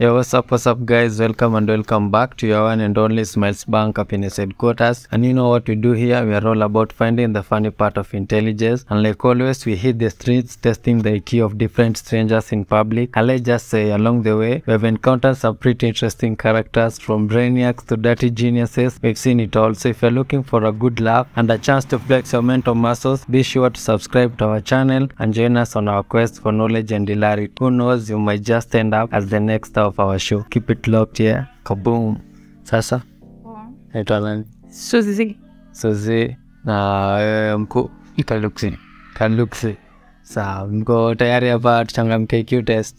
Yo, what's up guys, welcome back to your one and only Smiles Bank Happiness Headquarters. And you know what we do here, we are all about finding the funny part of intelligence. And like always, we hit the streets testing the IQ of different strangers in public. And let's just say along the way, we have encountered some pretty interesting characters, from brainiacs to dirty geniuses. We've seen it all. So if you're looking for a good laugh and a chance to flex your mental muscles, be sure to subscribe to our channel and join us on our quest for knowledge and hilarity. Who knows, you might just end up as the next star of our show. Keep it locked here. Yeah? Kaboom. Sasa? Naitwa nani? Suzy. Na wewe mkuu? Kaluksi. Sawa, mko tayari hapa tuchangamke IQ test?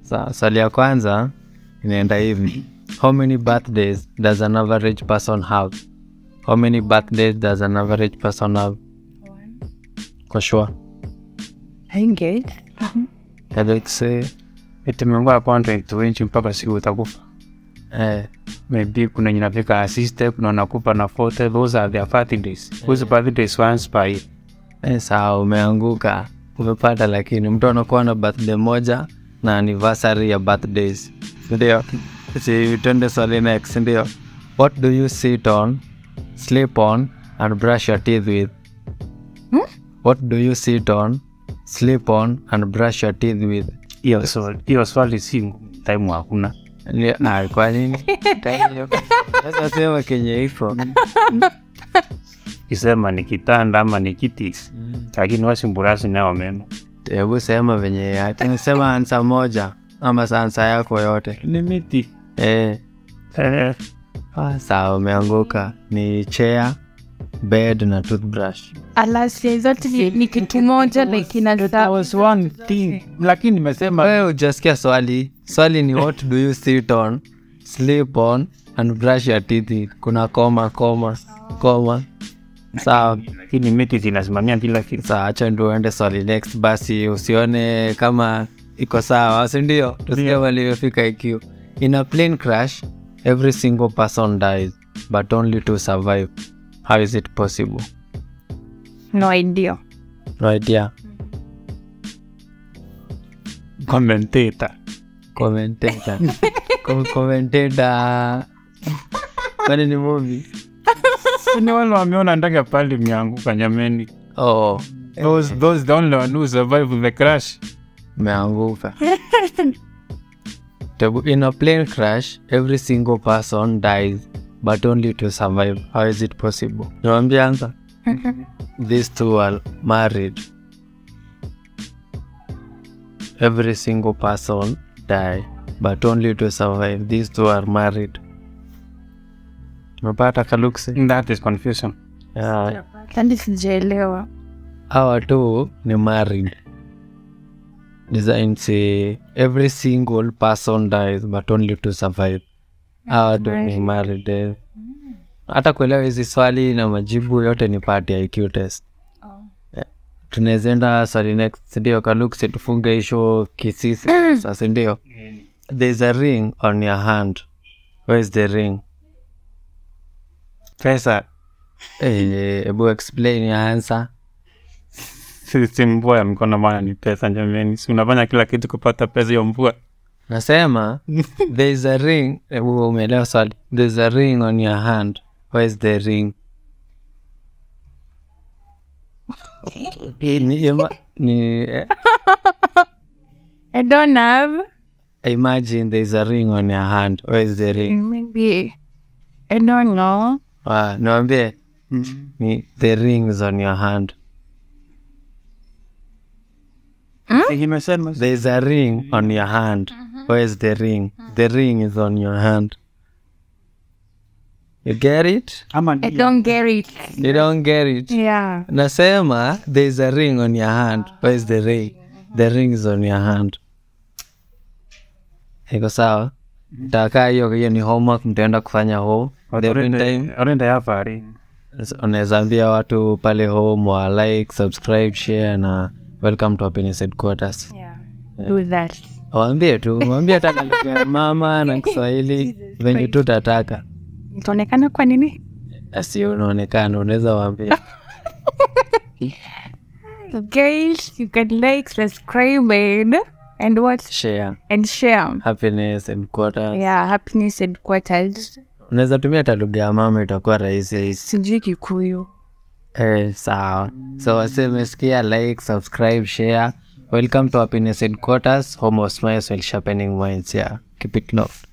Sawa, swali ya kwanza inaenda hivi. How many birthdays does an average person have? One. Kwa sure? Hainge. Kaluksi. Itemengwa kwanza ituenchi mpaka siku utakufa. Maybe kuna nyinafika assiste, kuna nakupa na 40, those are their party days. Whose party days once per year. Saa umeanguka, umepata lakini mtu anakuwa na birthday moja na anniversary ya birthdays. Ndio. Si twende swali next, ndio. What do you sit on, sleep on and brush your teeth with? What do you sit on, sleep on and brush your teeth with? Iyo swali si time wakuna. Na kwa nini? Sasa sema kenye hifo. Kisema ni kitanda ama ni kiti. Lakini wasimburasi nao meno. Tebu sema venye hati. Sema ansa moja. Ama sansa yako yote. Ni miti. Saa umeanguka. Ni chair, bed na toothbrush. Alas, ya izote ni kitu moja lakina luta. That was one thing. Lakini mesema. Wewe ujasikia swali. Swali ni what do you sit on, sleep on, and brush your teeth. Kuna koma. Sawa. Kini miti zinasimamia kila kitu. Sawa, acha ndio uende swali next. Basi usione kama iko sawa. Sindio? Tusikia waliofika IQ. In a plane crash, every single person dies, but only two survive. How is it possible? No idea. Commentator. When in the movie? Anyone who meona ndaka pale mianguka nyameni. Oh. Those don't learn who survive the crash. Mianguka. In a plane crash, every single person dies, but only to survive. How is it possible? You want the answer? These two are married. Every single person die, but only to survive. These two are married. That is confusion. That is jelewa. Our two are married. Design say every single person dies, but only to survive. Our two are married. Hata kuelewa hizi swali na majibu yote ni part ya IQ test. Tunezenda swali next, ndio Kaluksi, tufunge isho kisisi. Sasa ndio. There's a ring on your hand. Where's the ring? Pesa. Ebu explain your answer. Sisi mbua ya mkona mana ni pesa njameni. Si unafanya kila kitu kupata pesa ya mbua. Nasema, there's a ring. Ebu umelewa swali. There's a ring on your hand. Where's the ring? I don't have. Imagine there's a ring on your hand. Where's the ring? Maybe. I don't know. No, the ring is on your hand. There's a ring on your hand. Where's the ring? The ring is on your hand. You get it? I don't get it. You don't get it? Yeah. Nasema, there's a ring on your hand. Where's the ring? The ring is on your hand. Hiko sawa? Taka hiyo ni homework mtaenda kufanya home. Orenda ya fari. Unezambia watu pale home wa like, subscribe, share na welcome to Happiness Headquarters. Yeah. Do that. Wambia taka lukia mama na Kiswahili. Venye tutataka. Tonekana kwa nini? Asio unaonekana, unaweza waambia. So guys, you can like, subscribe and and what? Share. And share. Happiness headquarters. Yeah, happiness headquarters. Unaweza tumia lugha ya mama itakuwa rahisi. Sijui Kikuyu. Sawa. So waseme sikia, like, subscribe, share. Welcome to Happiness Headquarters, home of smiles while sharpening minds. Yeah. Keep it locked.